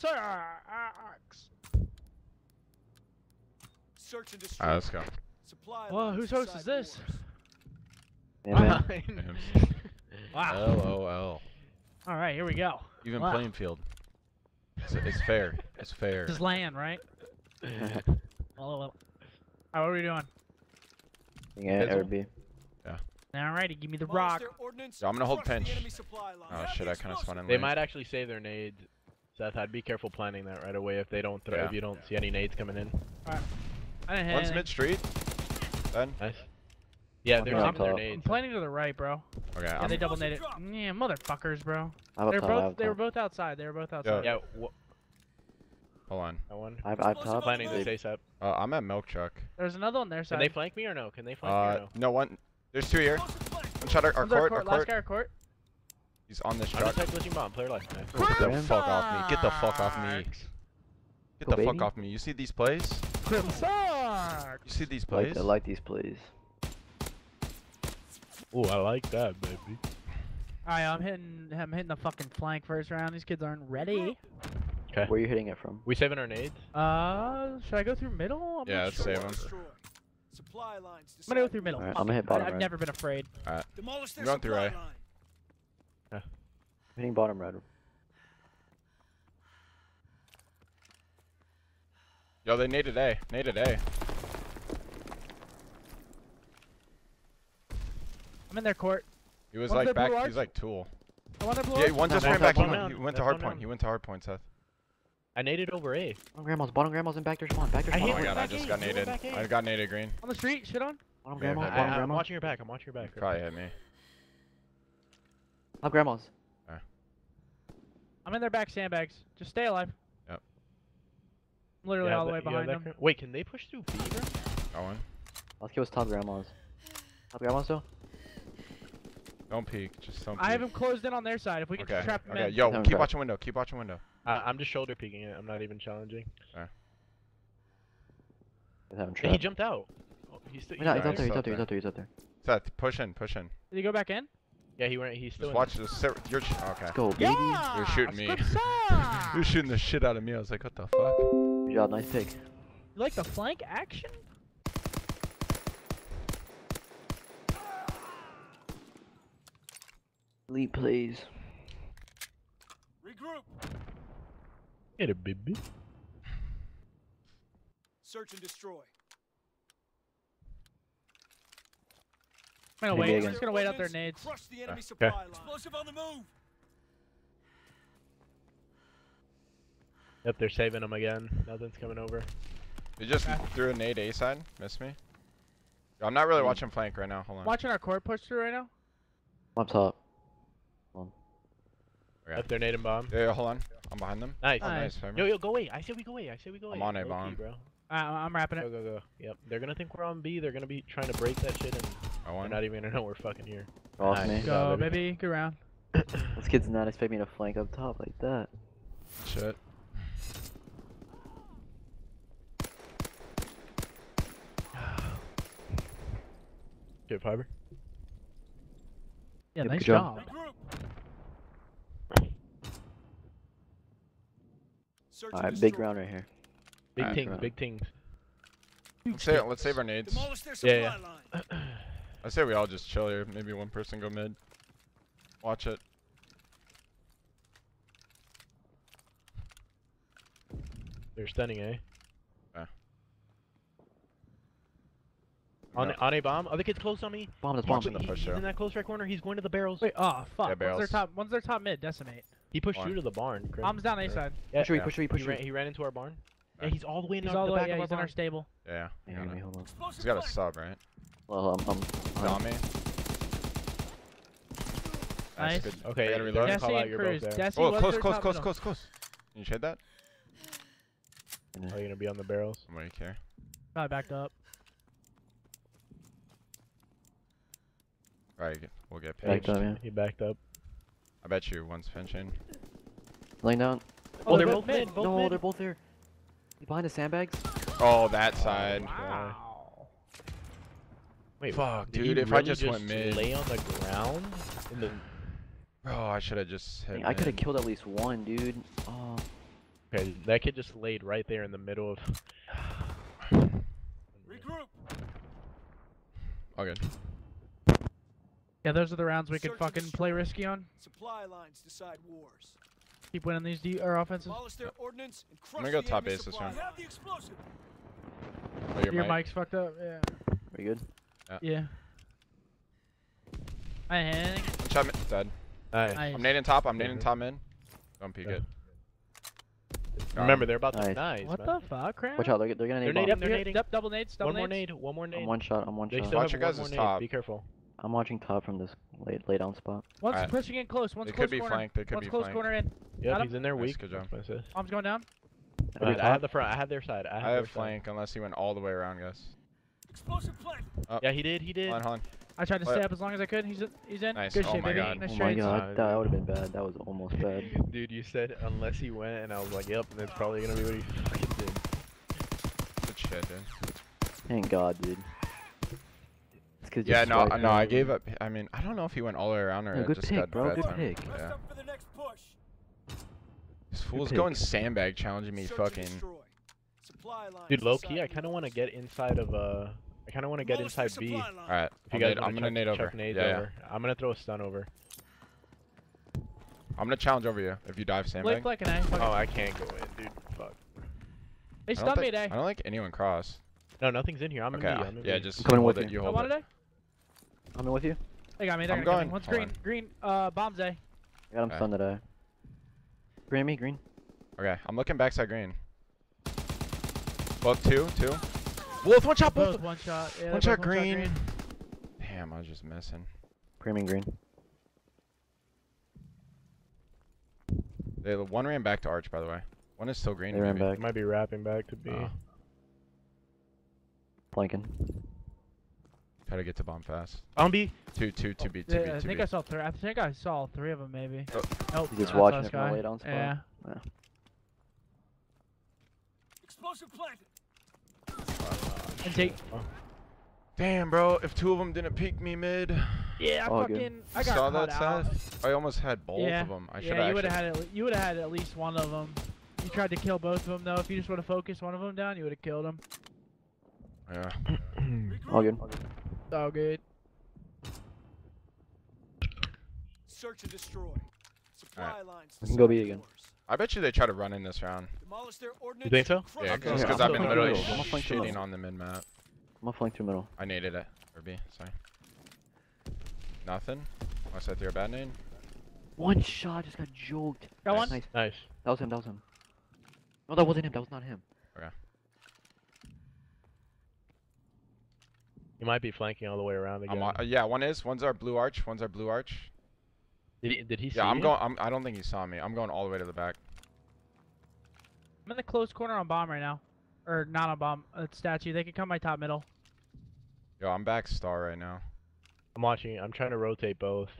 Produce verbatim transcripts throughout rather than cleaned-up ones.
Crimsix! Search and destroy. Alright, let's go. Supply well, whose house is this? Mine. Wow. L O L. Alright, here we go. Even wow. Plainfield. It's, it's fair. It's fair. This is land, right? L O L. How are we doing? Yeah, R B. Yeah. Alrighty, give me the rock. So I'm gonna hold pinch. Oh shit, I kind of spun in. They late. Might actually save their nade. Seth, I'd be careful planning that right away if they don't throw. Yeah. If you don't see any nades coming in. Alright. One's mid street. Ben. Nice. Yeah, they're saving their nades. I'm planning to the right, bro. Okay. Yeah, I'm... they double naded. Yeah, motherfuckers, bro. They're both. They were both outside. They were both outside. Yeah. yeah Hold on. That one. I've, I've top. Planning to stay up. Uh, I'm at milk truck. There's another one there. Can they flank me or no? Can they flank uh, me or no? No one. There's two here. One shot our, our court. Our court. Last guy our court. He's on this truck. I'm just glitching bomb. Player left. Get the fuck off me. Get the fuck off me. Get the baby. Fuck off me. You see these plays? Crimsix. You see these plays? I like, I like these plays. Oh, I like that, baby. Alright, I'm hitting. I'm hitting the fucking flank first round. These kids aren't ready. Okay. Where are you hitting it from? We saving our nades? Uh, should I go through middle? I'm yeah, let's sure. save them. Supply lines. I'm gonna go through middle. Right, I'm gonna hit bottom. I've right. never been afraid. Alright. You're going through right. Yeah. I'm hitting bottom right. Yo, they naded A. Naded A. I'm in their court. He was one like back. He's like tool. The one that blew yeah, up? One just no, ran back. He went, he went to hard point. He went to hard point, Seth. I naded over A. Bottom grandma's, bottom grandma's in back there spawn, back there spawn. Oh my god, I just got naded. I got naded green. On the street, shit on. Bottom grandma, bottom grandma. I'm watching your back, I'm watching your back. Probably hit me. Top grandma's. Right. I'm in their back sandbags. Just stay alive. Yep. I'm literally yeah, all the way behind them. Wait, can they push through B, bro? Got one. Let's kill his top grandma's. Top grandma's though? Don't peek, just don't peek. I have him closed in on their side. If we can okay. trap him okay. in. Yo, keep watching window, keep watching window. Uh, I'm just shoulder peeking it. I'm not even challenging. Right. Hey, he jumped out. Oh, he's still. He's, no, he's, right. out there, he's, he's out there. He's out there. He's out there. Seth, push in. Push in. Did he go back in? Yeah, he went. He's still. Just in watch this. Sit, you're. Okay. Let's go, baby. Yeah! You're shooting me. You're shooting the shit out of me. I was like, what the fuck? Good job. Nice pick. You like the flank action? Leap, please. Regroup. Get it, baby. Search and destroy. I'm gonna wait. I'm just gonna wait out their nades. Crush the enemy supply line. Explosive on the move. Yep, they're saving them again. Nothing's coming over. They just okay. threw a nade A side. Miss me. I'm not really mm. watching flank right now. Hold on. Watching our core push through right now. I'm top. Okay. Up their nade and bomb. Yeah, yeah, hold on. I'm behind them. Nice. Oh, nice. Yo, yo, go away. I say we go away. I say we go away. I'm on a low bomb. Key, bro. Uh, I'm wrapping it. Go, go, go. Yep. They're gonna think we're on B. They're gonna be trying to break that shit, and they're not even gonna know we're fucking here. Nice. Nice. Go, baby. Good round. Those kids did not expect me to flank up top like that. Shit. Good fiber. Yeah, yep, nice job. job. Alright, big round right here. Big right, ting, big ting. Let's save, let's save our nades. Yeah, yeah. I say we all just chill here. Maybe one person go mid. Watch it. They're stunning, eh? Yeah. On, no. on a bomb. Other kid's close on me. Bomb that's bombing the push. He's in that close right corner. He's going to the barrels. Wait, oh, fuck. Yeah, barrels. One's their top, one's their top mid. Decimate. He pushed through to the barn. Bomb's down A side. Yeah, push, yeah. push, push, push. He ran, he ran into our barn. Yeah, he's all the way in the, the back yeah, of our he's barn. He's in our stable. Yeah. yeah he hold on. He's got a sub, right? Well, I'm. Um, um, on me. Nice. Good. Okay, yeah, reload. Desi call out your boat there. Desi oh, close, close, close, close, close. Can you shade that? Are you going to be on the barrels? I'm right here. Probably backed up. Alright, we'll get paged. Backed up, yeah. He backed up. I bet you one's pinching. Laying down. Oh, oh they're, they're both mid. Both no, mid. They're both here. You behind the sandbags? Oh, that side. Oh, wow. Wait, fuck, dude. If really I just, just went mid, lay on the ground. In the... Bro, I should have just hit. Dang, I could have killed at least one, dude. Oh. Okay, that kid just laid right there in the middle of. Regroup. Okay. Yeah, those are the rounds we could fucking play risky on. Supply lines decide wars. Keep winning these D or offenses. Their ordnance and crush I'm gonna go top base this round. Oh, your your mic? mic's fucked up. Yeah. We good? Yeah. yeah. I hang. Chum dead. Nice. I'm nading top. I'm nading top in. Don't peek yeah. it. Remember, they're about nice. to die. What man. the fuck, crap? Watch out, they're, they're gonna nade. They're nading. They're nading. Yep, double nades. Double one more nade. One more nade. I'm one shot. I'm one they shot. Watch your guys' top. Be careful. I'm watching top from this lay, lay down spot. One's right. pushing in close. One's they close corner. They could be flanked. They could One's be close flanked. corner in. Yep, he's in there weak. Nice, Arms going down. Right, I have the front. I have their side. I have, I have flank side. Unless he went all the way around, guys. Explosive plant. Oh. Yeah, he did. He did. Hold on, hold on. I tried to stay up as long as I could. He's he's in. Nice. Good oh shit, my baby. God. Nice oh my god. That would have been bad. That was almost bad. Dude, you said unless he went, and I was like, yep. That's probably gonna be what he fucking did. Good shit, dude. Thank God, dude. Yeah, no, no, over. I gave up. I mean, I don't know if he went all the way around or no, it just pick, got bro, bad time. Yeah. This fool's going sandbag challenging me, fucking. Dude, low key, I kind of want to get inside of uh, I kind of want to get inside B. All right, if you guys, I'm gonna nade over. Yeah, yeah. over. I'm gonna throw a stun over. I'm gonna challenge over you if you dive sandbag. Blake, Blake, and I, oh, I can't go in, dude. Fuck. They stunned me, I don't like anyone cross. No, nothing's in here. I'm okay, in B. I'm in yeah, B. just coming with it. You hold it. I'm in with you. They got me. They I'm got going. Me. One's Hold green. On. Green. Uh, bombs A. I got him okay. stunned at A. Green me. Green. Okay. I'm looking backside green. Both two. Two. Wolf one shot. Both. both one shot. Yeah, one shot green. green. Damn, I was just missing. Creaming green. They one ran back to arch, by the way. One is still green. They ran maybe. back. They might be wrapping back to B. Uh, Planking. Try to get to bomb fast. On B. Two, two, two B, two yeah, B, two I think B. I saw three. I think I saw three of them maybe. Oh. Nope. He's just no, watching it from the lay down spot. Yeah. yeah. Explosive planted. Oh, and take. Oh. Damn, bro. If two of them didn't peek me mid. Yeah, I oh, fucking. Good. I got saw that out. South? I almost had both yeah. of them. I should have. Yeah, you would have had. At you would have had at least one of them. You tried to kill both of them though. If you just would have focused one of them down, you would have killed them. Yeah. All good. All good. So good. Search and destroy. Supply right. lines. We can go B again. I bet you they try to run in this round. You think so? Yeah, because yeah, I've been literally shitting on the mid map. I'm flank through middle. I naded it. Or B, sorry. Nothing. Unless I threw a bad nade. One shot, just got joked. Got nice. one? Nice. nice. That was him, that was him. No, that wasn't him, that was not him. Okay. You might be flanking all the way around again. On, uh, yeah, one is. One's our blue arch. One's our blue arch. Did he, did he see Yeah, I'm you? going. I'm, I don't think he saw me. I'm going all the way to the back. I'm in the close corner on bomb right now. Or not on bomb. It's statue. They can come my top middle. Yo, I'm back star right now. I'm watching. I'm trying to rotate both.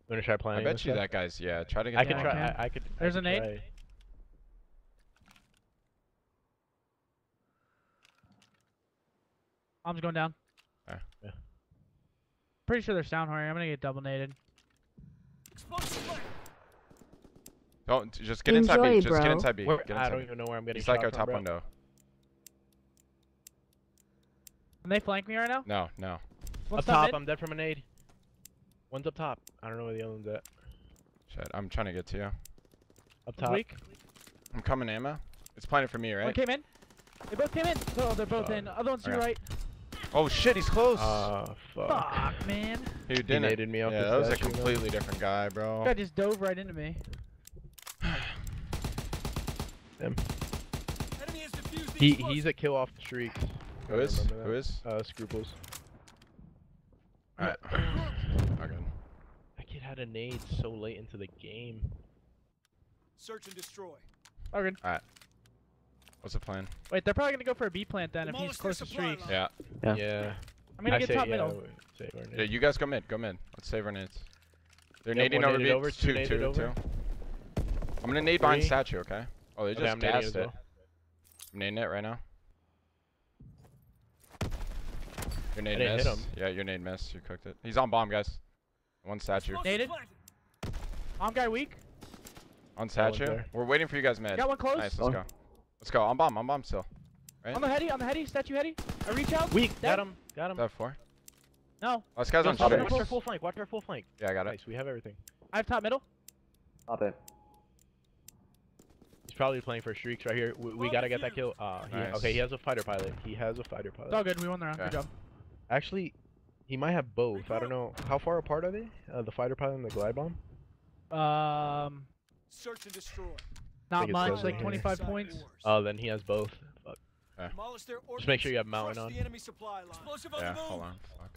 I'm gonna try playing. I bet you that guy's. Yeah, try to get. I could try. I, I could. There's an eight. Bomb's going down. Right. Yeah. Pretty sure they're sound hungry. I'm gonna get double naded. Don't just get Enjoy, inside B. Just bro. get inside B. Where, get inside I don't B. even know where I'm getting. It's like our top bro. window. Can they flank me right now? No, no. One's up top, mid? I'm dead from a nade. One's up top. I don't know where the other one's at. Shit, I'm trying to get to you. Up top. Weak. I'm coming, ammo. It's planted for me, right? One came in. They both came in. No, they're both uh, in. Other one's to your right. Oh shit, he's close! Oh, fuck. Fuck, man. He didn't. He naded me off yeah, that was a completely though. different guy, bro. That guy just dove right into me. Damn. He, he's a kill off the streak. Who is? Who is? Uh, Scruples. Alright. That kid had a nade so late into the game. Search and destroy. Okay. Alright. What's the plan? Wait, they're probably gonna go for a B plant then if he's close to streaks. Yeah. yeah. Yeah. I'm gonna I get top yeah, middle. Save our yeah, you guys go mid, go mid. Let's save our nades. They're yep, nading over B. Over, two, two, two, over. two. I'm gonna nade behind statue, okay? Oh, they okay, just I'm gassed it. Well. I'm nading it right now. Your nade missed. Yeah, your nade missed. You cooked it. He's on bomb, guys. One statue. Naded? On guy weak. On statue. We're waiting for you guys, man. Got one close. Nice, let's oh. go. Let's go. On bomb. On bomb still. Right? On the heady. On the heady. Statue heady. I reach out. Weak. Dead. Got him. Got him. That four. No. Oh, this guy's on top. Watch our full flank. Watch our full flank. Yeah, I got it. Nice. We have everything. I have top middle. Top it. He's probably playing for streaks right here. We, we gotta get that kill. Uh, he, nice. Okay, he has a fighter pilot. He has a fighter pilot. It's all good. We won the round. Okay. Good job. Actually, he might have both. I don't know. How far apart are they? Uh, the fighter pilot and the glide bomb? Um. Search and destroy. Not much. Like twenty-five points. Oh, uh, then he has both. Fuck. Okay. Just make sure you have Mountain on. Yeah, hold on. Fuck.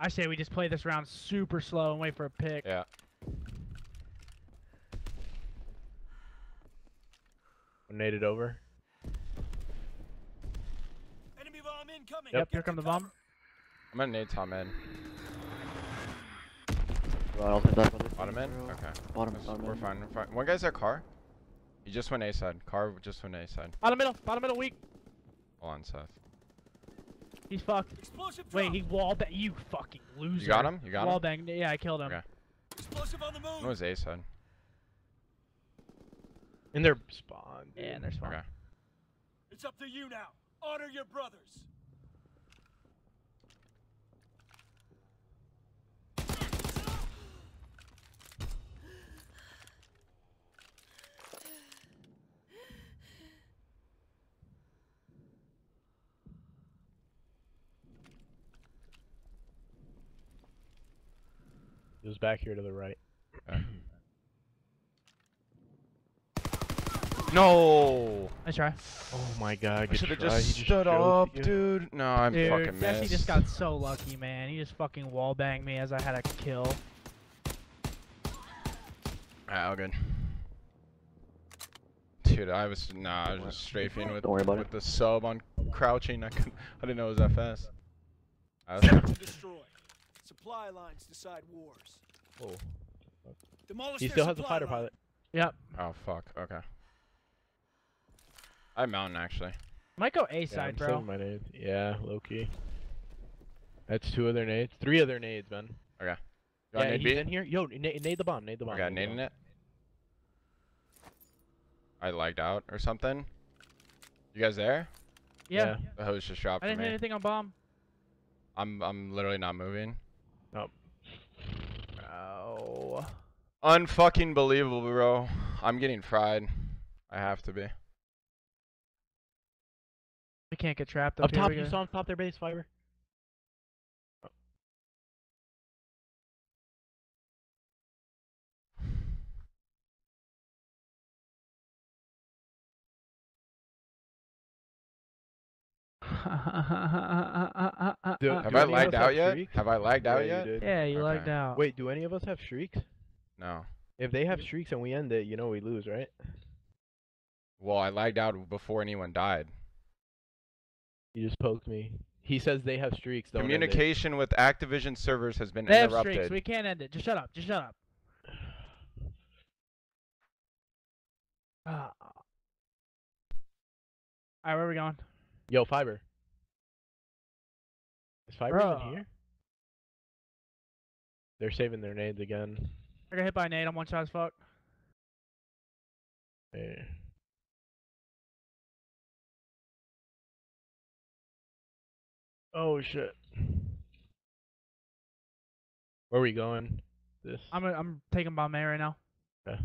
I say we just play this round super slow and wait for a pick. Yeah. Naded over. Enemy bomb incoming. Yep, here come the bomb. I'm gonna nade Tom in. Well, bottom in? Okay. Bottom, bottom we're in. Fine, we're fine. One guy's at car. He just went A side. Car just went A side. Bottom middle, bottom middle weak. Hold on, Seth. He's fucked. Wait, he wallbang. You fucking loser. You got him? You got wall him? Wallbang. Yeah, I killed him. Okay. Explosive on the move. What was A side? In their spawn. Dude. Yeah, in their spawn. Okay. It's up to you now. Honor your brothers. It was back here to the right. Okay. No! I try. Oh my god, I should have just he stood just up, you. Dude. No, I'm dude, fucking missed. He just got so lucky, man. He just fucking wall banged me as I had a kill. Alright, all good. Dude, I was nah, I was just strafing with with it. the sub on crouching. I couldn't, I didn't know it was that fast. I was to destroy. Supply lines decide wars. Oh. Demolish he still has a fighter line. pilot. Yep. Oh fuck. Okay. I mountain actually. Might go A side, yeah, bro. My nades. Yeah, low key. That's two other nades. Three other nades, man. Okay. You yeah, nade he's B? in here. Yo, nade, nade the bomb. Nade the bomb. I got nading it. I lagged out or something. You guys there? Yeah. yeah. The hose just dropped. I didn't hit anything on bomb. I'm I'm literally not moving. Nope. Oh. Unfucking believable, bro. I'm getting fried. I have to be. We can't get trapped up, up here. Up top, you saw him top their base, Fiber. Oh. do, have do I lagged out yet? Shriek? Have I lagged yeah, out yet? You yeah, you okay. lagged out. Wait, do any of us have streaks? No. If they have streaks and we end it, you know we lose, right? Well, I lagged out before anyone died. You just poked me. He says they have streaks. Don't Communication with Activision servers has been they interrupted. They have streaks. We can't end it. Just shut up. Just shut up. Uh. All right, where are we going? Yo, Fiber. Is Fiber Bro. in here? They're saving their nades again. I got hit by a nade. I'm one shot as fuck. Hey. Oh shit! Where are we going? This. I'm a, I'm taking bomb A right now. Okay.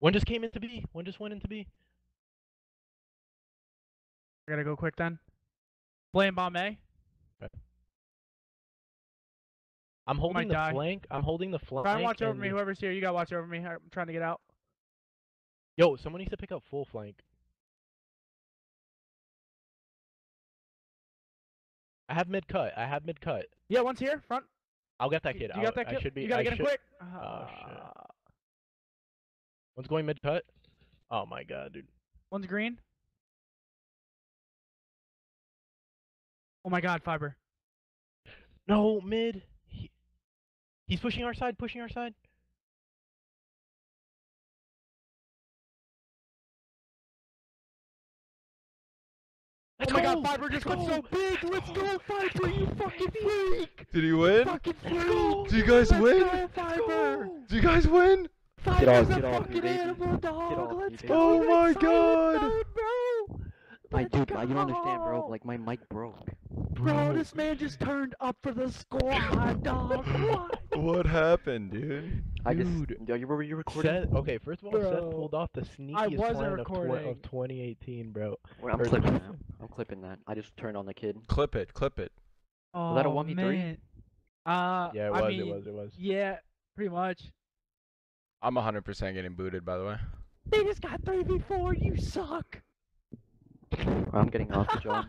One just came into B. One just went into B. I gotta go quick then. Playing bomb A. Okay. I'm holding the die. flank. I'm holding the flank. Try and watch over and... me. Whoever's here, you gotta watch over me. I'm trying to get out. Yo, someone needs to pick up full flank. I have mid cut. I have mid cut. Yeah, one's here, front. I'll get that kid. You I'll, got that kid. I should be, you gotta I get should... him quick. Oh, uh, shit. One's going mid cut. Oh my god, dude. One's green. Oh my god, Fiber. No, mid. He... He's pushing our side. Pushing our side. Let's oh go. Oh my god, Fiber just went so big! Let's go, Fiber, you fucking freak! Did he win? Fucking freak! Do you guys Let's win? Go, Fiber. Do you guys win? Fiber's get off, get a off, fucking animal, dog! Get off, Let's get go! Oh my god! Mode, bro. My dude, go. I don't understand, bro. Like, my mic broke. Bro, this man just turned up for the squad, dog! What? What happened, dude? I dude, just, yo, you were you recording? Seth, okay, first of all, bro, Seth pulled off the sneakiest plan of, of twenty eighteen, bro. Wait, I'm or clipping that. I'm clipping that. I just turned on the kid. Clip it, clip it. Oh, was that a one v three? Man. Uh, yeah, it was, I mean, it was, it was. Yeah, pretty much. I'm one hundred percent getting booted, by the way. They just got three v four, you suck! I'm getting off the job.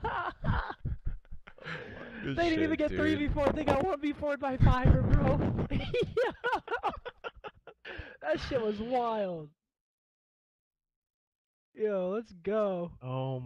Good they shit, didn't even get dude. three before. They got one before by Fiber, bro. That shit was wild. Yo, let's go. Oh my.